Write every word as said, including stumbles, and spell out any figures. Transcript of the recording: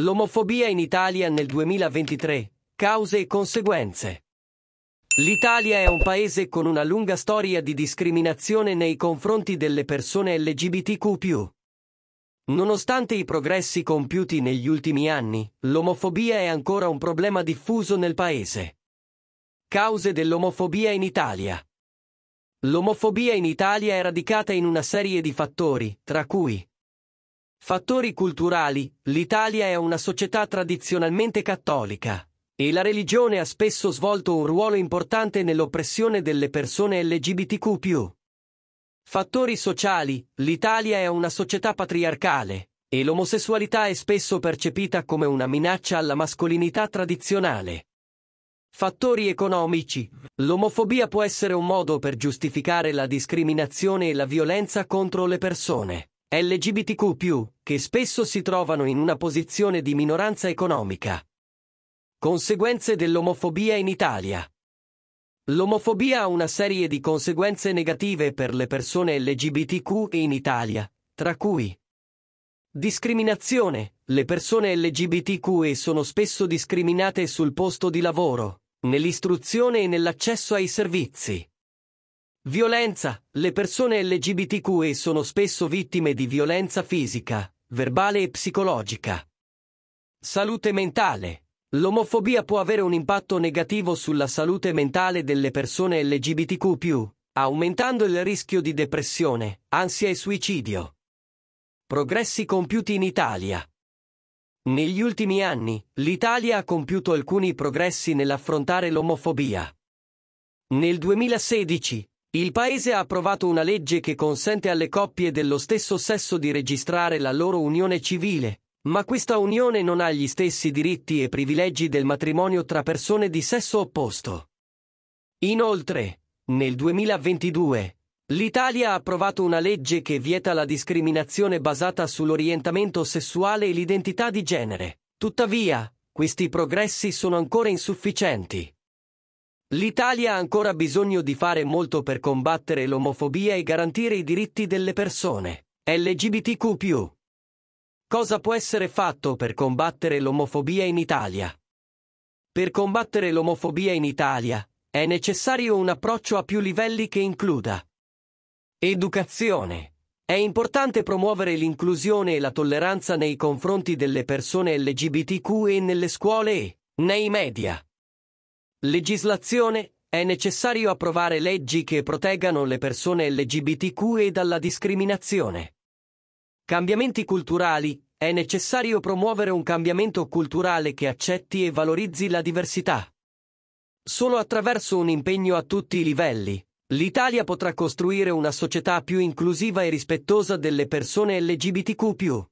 L'omofobia in Italia nel duemilaventitré. Cause e conseguenze. L'Italia è un paese con una lunga storia di discriminazione nei confronti delle persone L G B T Q più. Nonostante i progressi compiuti negli ultimi anni, l'omofobia è ancora un problema diffuso nel paese. Cause dell'omofobia in Italia. L'omofobia in Italia è radicata in una serie di fattori, tra cui fattori culturali. L'Italia è una società tradizionalmente cattolica, e la religione ha spesso svolto un ruolo importante nell'oppressione delle persone L G B T Q più. Fattori sociali. L'Italia è una società patriarcale, e l'omosessualità è spesso percepita come una minaccia alla mascolinità tradizionale. Fattori economici. L'omofobia può essere un modo per giustificare la discriminazione e la violenza contro le persone L G B T Q più, che spesso si trovano in una posizione di minoranza economica. Conseguenze dell'omofobia in Italia. L'omofobia ha una serie di conseguenze negative per le persone L G B T Q in Italia, tra cui discriminazione. Le persone L G B T Q sono spesso discriminate sul posto di lavoro, nell'istruzione e nell'accesso ai servizi. Violenza. Le persone L G B T Q sono spesso vittime di violenza fisica, verbale e psicologica. Salute mentale. L'omofobia può avere un impatto negativo sulla salute mentale delle persone L G B T Q più, aumentando il rischio di depressione, ansia e suicidio. Progressi compiuti in Italia. Negli ultimi anni, l'Italia ha compiuto alcuni progressi nell'affrontare l'omofobia. Nel duemilasedici, il Paese ha approvato una legge che consente alle coppie dello stesso sesso di registrare la loro unione civile, ma questa unione non ha gli stessi diritti e privilegi del matrimonio tra persone di sesso opposto. Inoltre, nel duemilaventidue, l'Italia ha approvato una legge che vieta la discriminazione basata sull'orientamento sessuale e l'identità di genere. Tuttavia, questi progressi sono ancora insufficienti. L'Italia ha ancora bisogno di fare molto per combattere l'omofobia e garantire i diritti delle persone L G B T Q più. Cosa può essere fatto per combattere l'omofobia in Italia? Per combattere l'omofobia in Italia, è necessario un approccio a più livelli che includa educazione. È importante promuovere l'inclusione e la tolleranza nei confronti delle persone L G B T Q nelle scuole e nei media. Legislazione. È necessario approvare leggi che proteggano le persone L G B T Q dalla discriminazione. Cambiamenti culturali. È necessario promuovere un cambiamento culturale che accetti e valorizzi la diversità. Solo attraverso un impegno a tutti i livelli, l'Italia potrà costruire una società più inclusiva e rispettosa delle persone L G B T Q più.